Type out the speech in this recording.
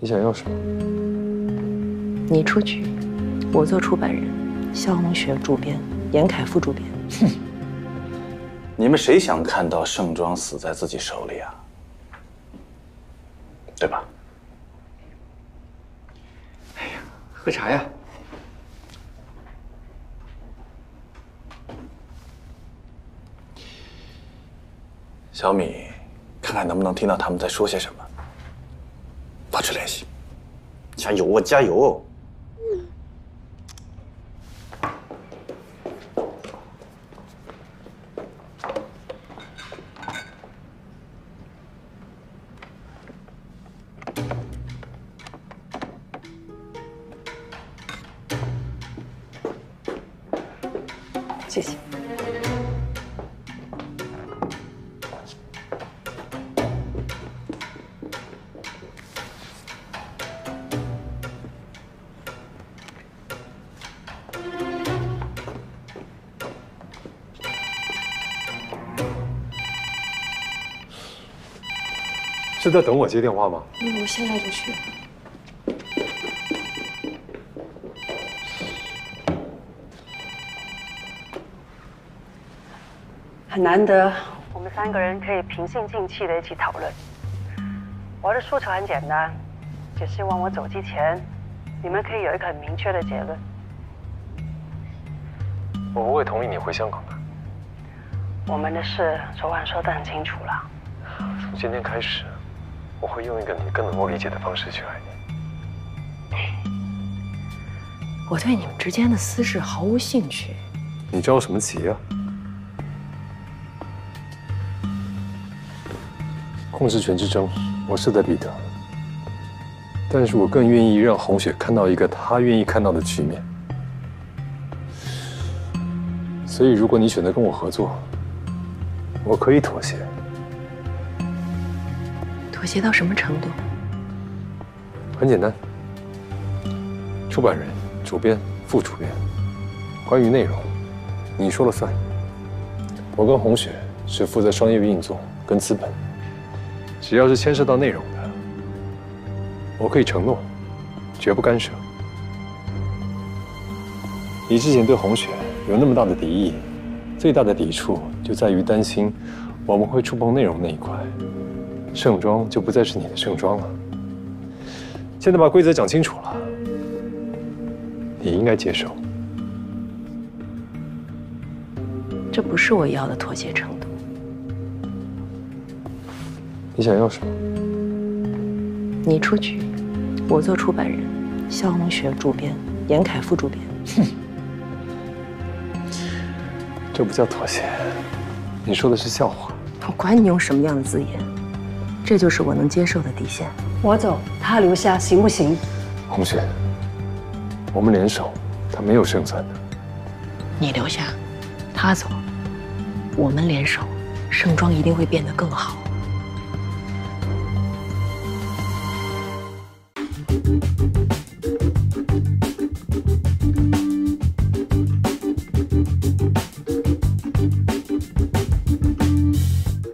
你想要什么？你出局，我做出版人，肖红雪主编，严凯副主编。哼，你们谁想看到盛装死在自己手里啊？对吧？哎呀，喝茶呀。 小米，看看能不能听到他们在说些什么，保持联系。加油啊，加油！谢谢。 是在等我接电话吗？嗯，我现在就去。很难得，我们三个人可以平心静气的一起讨论。我的诉求很简单，只希望我走之前，你们可以有一个很明确的结论。我不会同意你回香港的。我们的事昨晚说得很清楚了。从今天开始。 我会用一个你更能够理解的方式去爱你。我对你们之间的私事毫无兴趣。你着什么急啊？控制权之争，我势在必得。但是我更愿意让红雪看到一个她愿意看到的局面。所以，如果你选择跟我合作，我可以妥协。 妥协到什么程度？很简单，出版人、主编、副主编，关于内容，你说了算。我跟红雪是负责商业运作跟资本，只要是牵涉到内容的，我可以承诺，绝不干涉。你之前对红雪有那么大的敌意，最大的抵触就在于担心我们会触碰内容那一块。 盛装就不再是你的盛装了。现在把规则讲清楚了，你应该接受。这不是我要的妥协程度。你想要什么？你出局，我做出版人，肖红雪主编，严凯副主编。哼，这不叫妥协，你说的是笑话。我管你用什么样的字眼。 这就是我能接受的底线。我走，他留下，行不行？红雪，我们联手，他没有胜算的。你留下，他走，我们联手，盛装一定会变得更好。